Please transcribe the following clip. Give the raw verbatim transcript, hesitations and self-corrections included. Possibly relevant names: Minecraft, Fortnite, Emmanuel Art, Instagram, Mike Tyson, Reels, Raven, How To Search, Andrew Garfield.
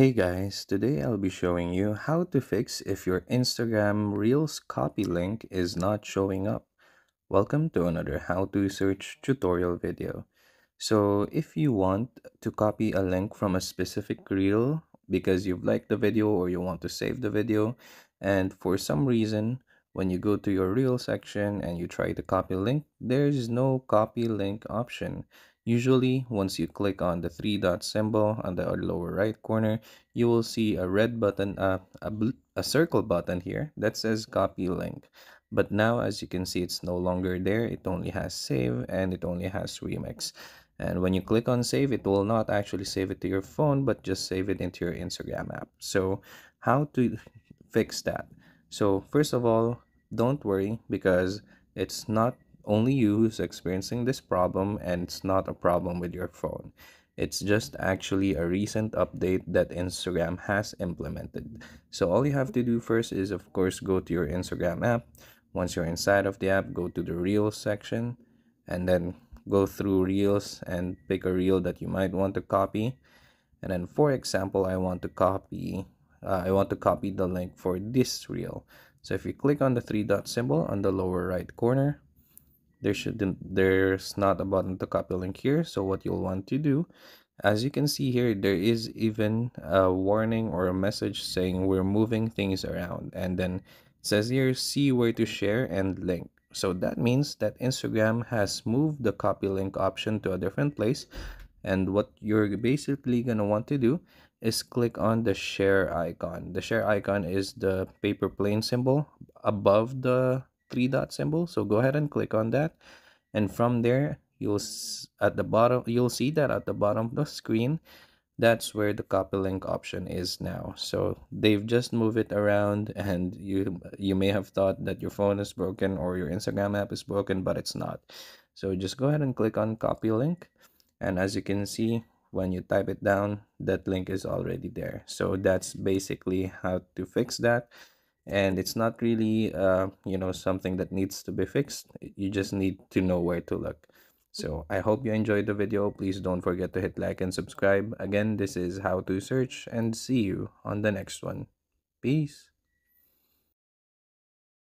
Hey guys, today I'll be showing you how to fix if your Instagram Reels copy link is not showing up. Welcome to another How To Search tutorial video. So if you want to copy a link from a specific Reel because you've liked the video or you want to save the video, and for some reason when you go to your Reel section and you try to copy link, there's no copy link option. Usually, once you click on the three dot symbol on the lower right corner, you will see a red button, uh, a, a circle button here that says copy link. But now, as you can see, it's no longer there. It only has save and it only has remix. And when you click on save, it will not actually save it to your phone, but just save it into your Instagram app. So how to fix that? So first of all, don't worry because it's not only you who's experiencing this problem, and it's not a problem with your phone. It's just actually a recent update that Instagram has implemented. So all you have to do first is, of course, go to your Instagram app. Once you're inside of the app, go to the Reels section and then go through Reels and pick a Reel that you might want to copy. And then, for example, I want to copy uh, I want to copy the link for this Reel. So if you click on the three dot symbol on the lower right corner, There shouldn't, there's not a button to copy link here. So what you'll want to do, as you can see here, there is even a warning or a message saying we're moving things around. And then it says here, see where to share and link. So that means that Instagram has moved the copy link option to a different place. And what you're basically going to want to do is click on the share icon. The share icon is the paper plane symbol above the three dot symbol, so go ahead and click on that, and from there you'll at the bottom you'll see that at the bottom of the screen, that's where the copy link option is now. So they've just moved it around, and you you may have thought that your phone is broken or your Instagram app is broken, but it's not. So just go ahead and click on copy link, and as you can see, when you type it down, that link is already there. So that's basically how to fix that. And it's not really, uh, you know, something that needs to be fixed. You just need to know where to look. So I hope you enjoyed the video. Please don't forget to hit like and subscribe. Again, this is How To Search, and see you on the next one. Peace.